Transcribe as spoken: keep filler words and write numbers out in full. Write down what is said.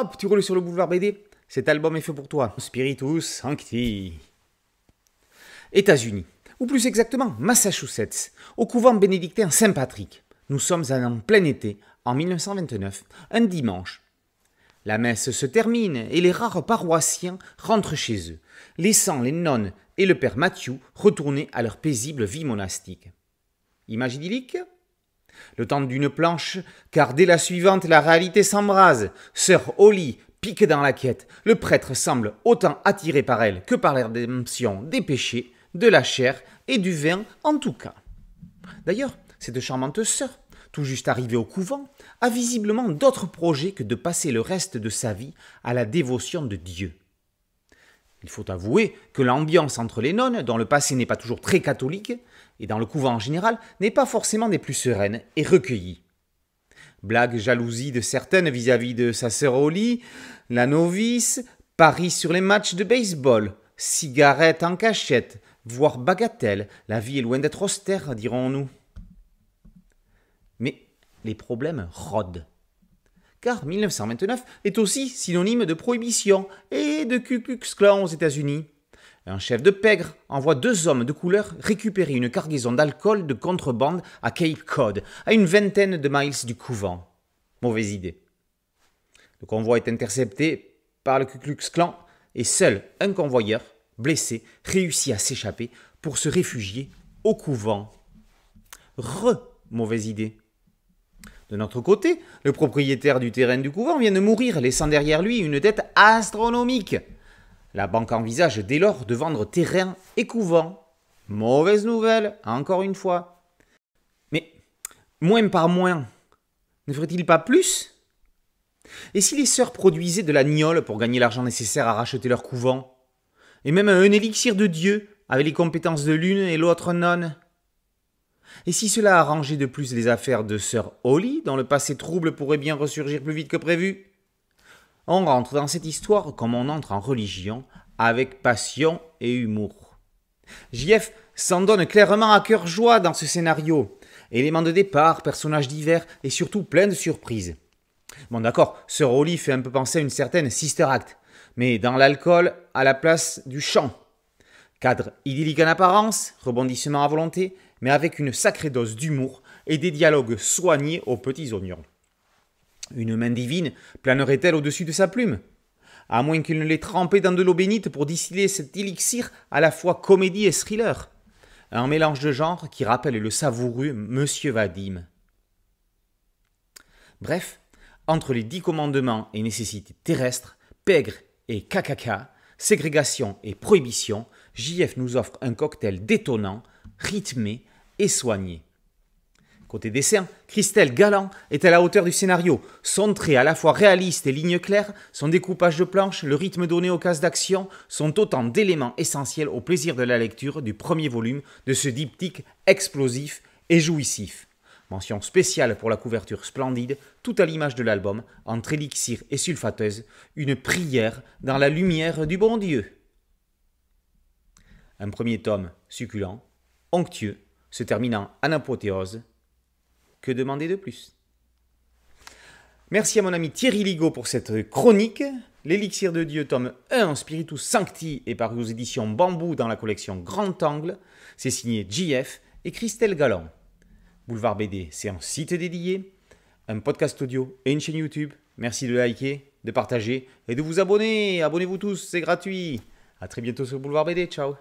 hop, tu roules sur le boulevard B D. Cet album est fait pour toi. Spiritus Sancti. États-Unis, ou plus exactement Massachusetts, au couvent bénédictin Saint-Patrick. Nous sommes en plein été, en mille neuf cent vingt-neuf, un dimanche. La messe se termine et les rares paroissiens rentrent chez eux, laissant les nonnes et le père Matthew retourner à leur paisible vie monastique. Image idyllique? Le temps d'une planche, car dès la suivante, la réalité s'embrase. Sœur Holly pique dans la quête. Le prêtre semble autant attiré par elle que par la rédemption des péchés, de la chair et du vin en tout cas. D'ailleurs, cette charmante sœur, tout juste arrivée au couvent, a visiblement d'autres projets que de passer le reste de sa vie à la dévotion de Dieu. Il faut avouer que l'ambiance entre les nonnes, dont le passé n'est pas toujours très catholique, et dans le couvent en général, n'est pas forcément des plus sereines et recueillies. Blague, jalousie de certaines vis-à-vis de sa sœur Holly, la novice, paris sur les matchs de baseball, cigarettes en cachette, voire bagatelle, la vie est loin d'être austère, dirons-nous. Mais les problèmes rôdent. Car mille neuf cent vingt-neuf est aussi synonyme de prohibition et de Ku Klux Klan aux États-Unis. Un chef de pègre envoie deux hommes de couleur récupérer une cargaison d'alcool de contrebande à Cape Cod, à une vingtaine de miles du couvent. Mauvaise idée. Le convoi est intercepté par le Ku Klux Klan et seul un convoyeur, blessé, réussit à s'échapper pour se réfugier au couvent. Re Mauvaise idée. De notre côté, le propriétaire du terrain du couvent vient de mourir, laissant derrière lui une dette astronomique. La banque envisage dès lors de vendre terrain et couvent. Mauvaise nouvelle, encore une fois. Mais moins par moins, ne ferait-il pas plus? Et si les sœurs produisaient de la gnôle pour gagner l'argent nécessaire à racheter leur couvent? Et même un élixir de Dieu, avec les compétences de l'une et l'autre nonne? Et si cela arrangeait de plus les affaires de Sœur Holly, dont le passé trouble pourrait bien ressurgir plus vite que prévu? On rentre dans cette histoire comme on entre en religion, avec passion et humour. Gihef s'en donne clairement à cœur joie dans ce scénario. Éléments de départ, personnages divers et surtout plein de surprises. Bon d'accord, Sœur Holly fait un peu penser à une certaine Sister Act, mais dans l'alcool à la place du chant. Cadre idyllique en apparence, rebondissement à volonté, mais avec une sacrée dose d'humour et des dialogues soignés aux petits oignons. Une main divine planerait-elle au-dessus de sa plume? À moins qu'il ne l'ait trempée dans de l'eau bénite pour distiller cet élixir à la fois comédie et thriller. Un mélange de genres qui rappelle le savoureux Monsieur Vadim. Bref, entre les dix commandements et nécessités terrestres, pègre et cacaca, ségrégation et prohibition, Gihef nous offre un cocktail détonnant, rythmé et soigné. Côté dessin, Christelle Galland est à la hauteur du scénario. Son trait à la fois réaliste et ligne claire, son découpage de planches, le rythme donné aux cases d'action sont autant d'éléments essentiels au plaisir de la lecture du premier volume de ce diptyque explosif et jouissif. Mention spéciale pour la couverture splendide, tout à l'image de l'album, entre élixir et sulfateuse, une prière dans la lumière du bon Dieu. Un premier tome succulent, onctueux, se terminant en apothéose. Que demander de plus? Merci à mon ami Thierry Ligot pour cette chronique. L'élixir de Dieu, tome un, Spiritus Sancti, est paru aux éditions Bamboo dans la collection Grand Angle. C'est signé Gihef et Christelle Galland. Boulevard B D, c'est un site dédié, un podcast audio et une chaîne YouTube. Merci de liker, de partager et de vous abonner. Abonnez-vous tous, c'est gratuit. A très bientôt sur Boulevard B D. Ciao.